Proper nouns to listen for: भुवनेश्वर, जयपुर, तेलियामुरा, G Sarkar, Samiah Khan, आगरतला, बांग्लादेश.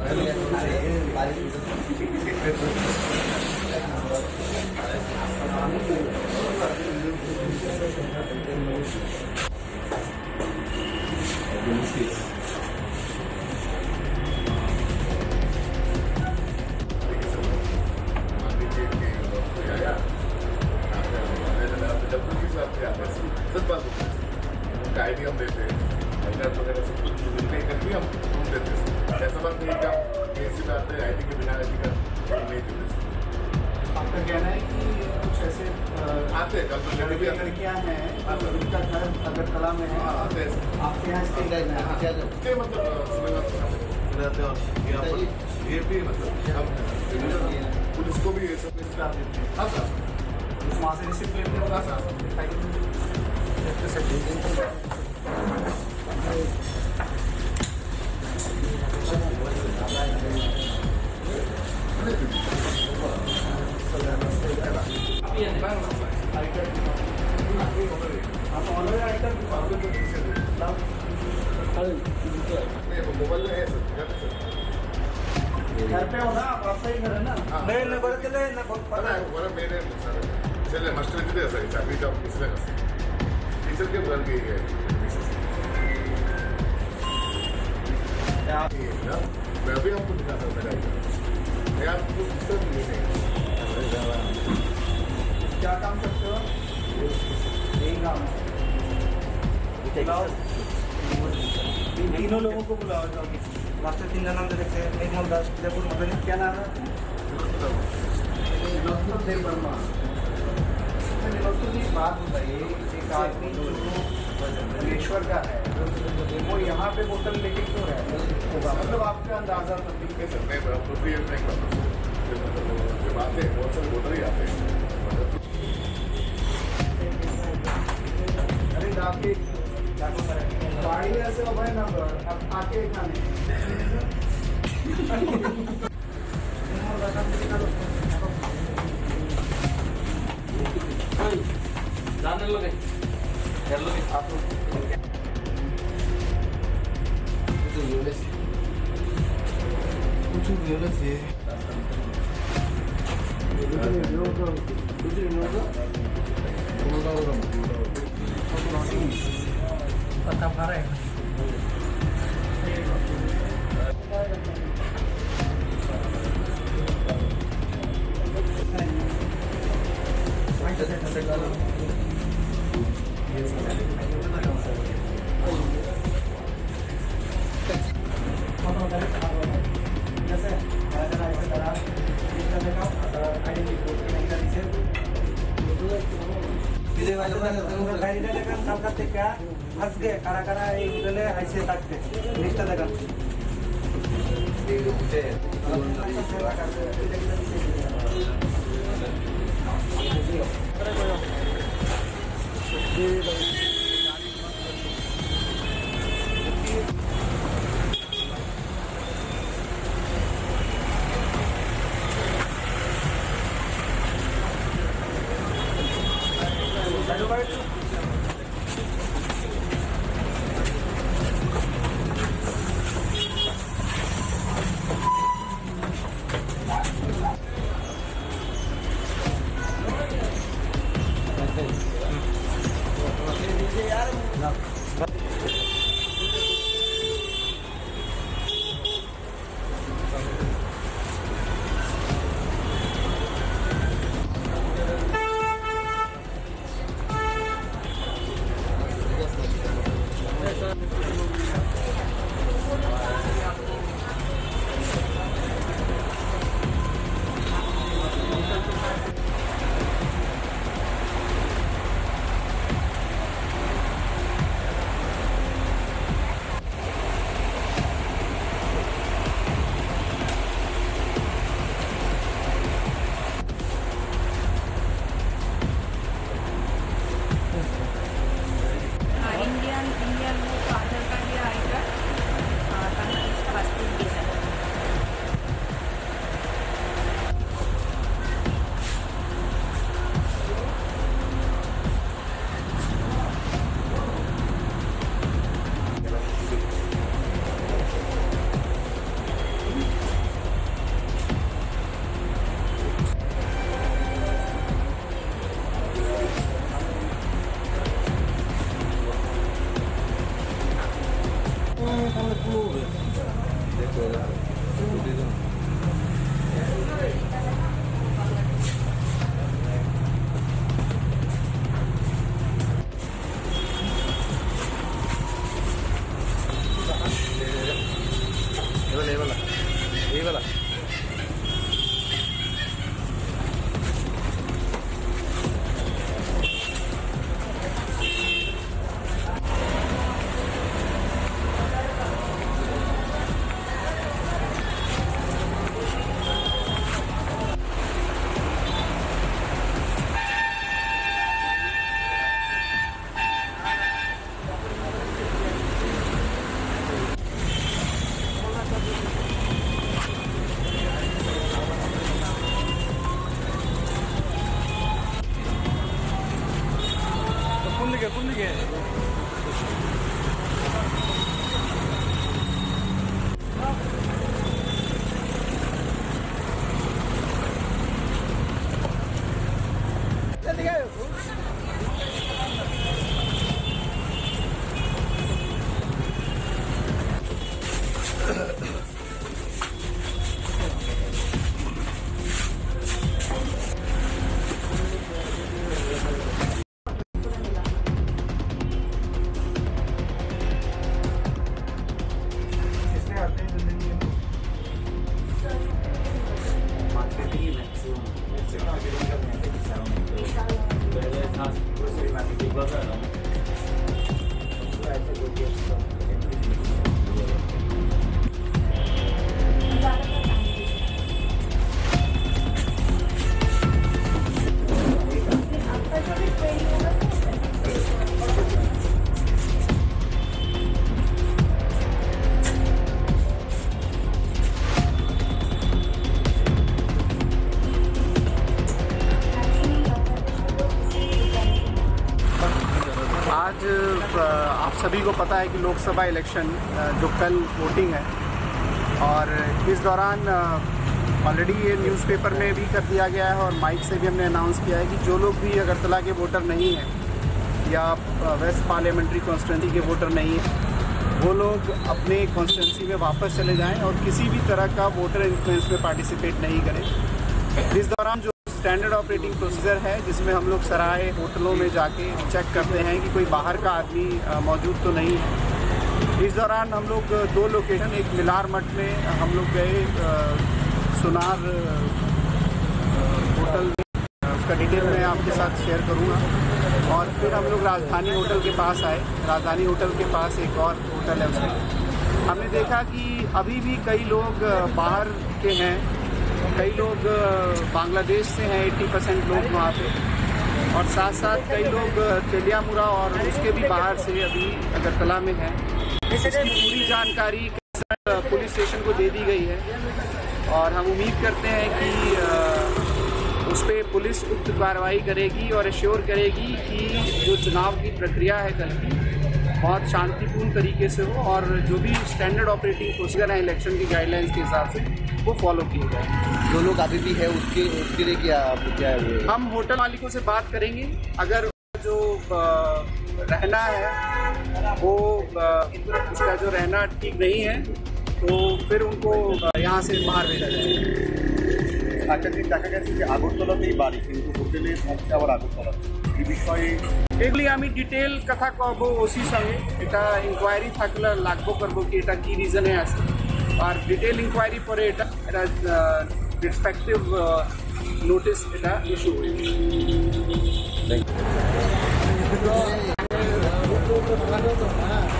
Guide हम देते हैं वगैरह सब कुछ भी हम रूम देते हैं। ऐसा बात नहीं क्या ऐसी बात है आई टी के बिना आई टी का नहीं देते। आपका कहना है कि कुछ ऐसे आते हैं लड़कियाँ हैं उनका घर आगरतला में है आपके यहाँ स्टे करना मतलब ये भी मतलब पुलिस को भी ये सब देते हैं। हाँ सर वहाँ से रिसिप्ट लेते हैं। हाँ मोबाइल है घर पे हो ना आप ही घर है ना मेरे चले मास्टर कितने ऐसा चाबी का किसने कसा टीचर के बन गई है ना। मैं अभी आपको दिखाता हूँ मैं आपको सब मिलेंगे। क्या काम करते हो? यही काम है। तीनों लोगों को बुलाओ मास्टर तीन नाम दे रखे हैं। एक मोहन दास जयपुर मदन क्या नाम है? बात बताइए एक आदमी जो भुवनेश्वर का है वो यहाँ पे होटल लेके क्यों है मतलब आपका अंदाजा तब्दील कैसे बातें बहुत सारे होटल ही आते हैं। अरे आपके गाड़ी ऐसे हो भाई नंबर अब आके खाने जाने लोगे हेलो आप तो यूएस कुछ यूएस है कुछ यूएस होगा होगा पता भरा है क्या हंस गए कारा कारा उदले ऐसे ताकते निष्ठा लगा सेवा करते वाला ये वाला सभी को पता है कि लोकसभा इलेक्शन जो कल वोटिंग है और इस दौरान ऑलरेडी ये न्यूज़पेपर में भी कर दिया गया है और माइक से भी हमने अनाउंस किया है कि जो लोग भी अगरतला के वोटर नहीं हैं या वेस्ट पार्लियामेंट्री कॉन्स्टिट्यूंसी के वोटर नहीं हैं वो लोग अपने कॉन्स्टिट्यूंसी में वापस चले जाएं और किसी भी तरह का वोटर इन्फ्लुएंस में पार्टिसिपेट नहीं करें। इस दौरान जो स्टैंडर्ड ऑपरेटिंग प्रोसीजर है जिसमें हम लोग सराय होटलों में जाके चेक करते हैं कि कोई बाहर का आदमी मौजूद तो नहीं है। इस दौरान हम लोग दो लोकेशन, एक मिलार मठ में हम लोग गए, सुनार होटल में, उसका डिटेल मैं आपके साथ शेयर करूंगा। और फिर हम लोग राजधानी होटल के पास आए, राजधानी होटल के पास एक और होटल है, उसमें हमने देखा कि अभी भी कई लोग बाहर के हैं, कई लोग बांग्लादेश से हैं, 80% लोग वहाँ पे, और साथ साथ कई लोग तेलियामुरा और उसके भी बाहर से अभी अगरतला में हैं। इसकी पूरी जानकारी पुलिस स्टेशन को दे दी गई है और हम उम्मीद करते हैं कि उस पर पुलिस उक्त कार्रवाई करेगी और एश्योर करेगी कि जो चुनाव की प्रक्रिया है कल की बहुत शांतिपूर्ण तरीके से हो और जो भी स्टैंडर्ड ऑपरेटिंग प्रोसीजर है इलेक्शन की गाइडलाइंस के हिसाब से वो फॉलो किए जाए। जो लोग अतिथि है उसके लिए क्या है, हम होटल मालिकों से बात करेंगे, अगर जो रहना है वो उसका जो रहना ठीक नहीं है तो फिर उनको यहाँ से बाहर भेजा जाएगा। देखा आगरतलाতেই বাড়ি কিন্তু হোটেলে থাকছে আবার आगरतला এই বিষয়ে এগুলি আমি ডিটেল কথা কব ওসি সঙ্গে, এটা ইনকোয়ারি থাকলে লাগবো করবো কি এটা কি রিজনে আছে আর ডিটেল ইনকোয়ারি পরে এটা এটা রেসপেক্টিভ নোটিস এটা ইস্যু হয়েছে। Thank you.